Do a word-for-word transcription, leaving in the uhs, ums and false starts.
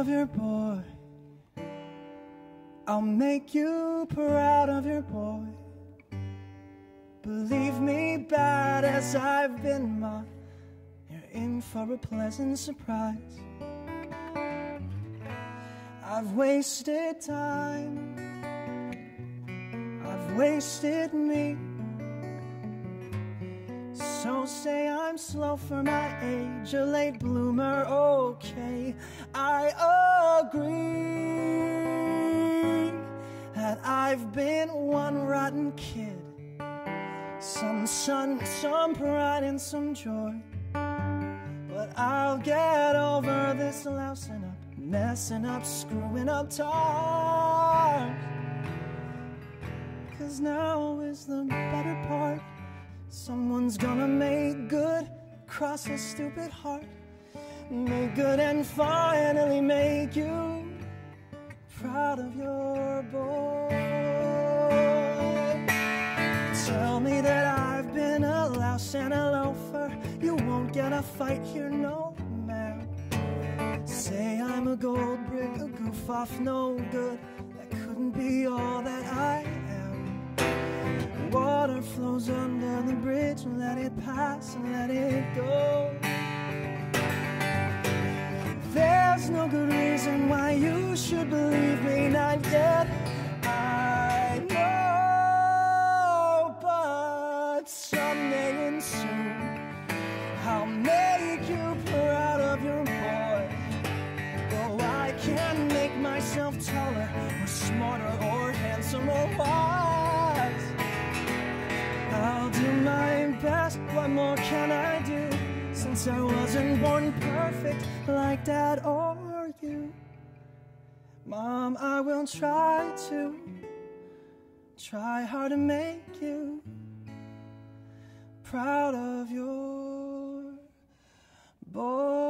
proud of your boy. I'll make you proud of your boy. Believe me, bad as I've been, ma, you're in for a pleasant surprise. I've wasted time, I've wasted me. So say I'm slow for my age, a late bloomer, okay, I agree that I've been one rotten kid. Some sun, some pride, and some joy. But I'll get over this lousing up, messing up, screwing up times. 'Cause now is the better part. Someone's gonna make good, cross a stupid heart, make good and finally make you proud of your boy. Tell me that I've been a louse and a loafer, you won't get a fight here, no ma'am. Say I'm a gold brick, a goof off, no good, that couldn't be all that I am. Water flows under the bridge, let it pass and let it go. There's no good reason why you should believe me, not yet. I know, but someday and soon I'll make you proud of your boy. Though I can't make myself taller or smarter or handsomer or wise, I'll do my best, what more can I do? Since I wasn't born perfect like Dad or you, Mom, I will try to, try hard to make you proud of your boy.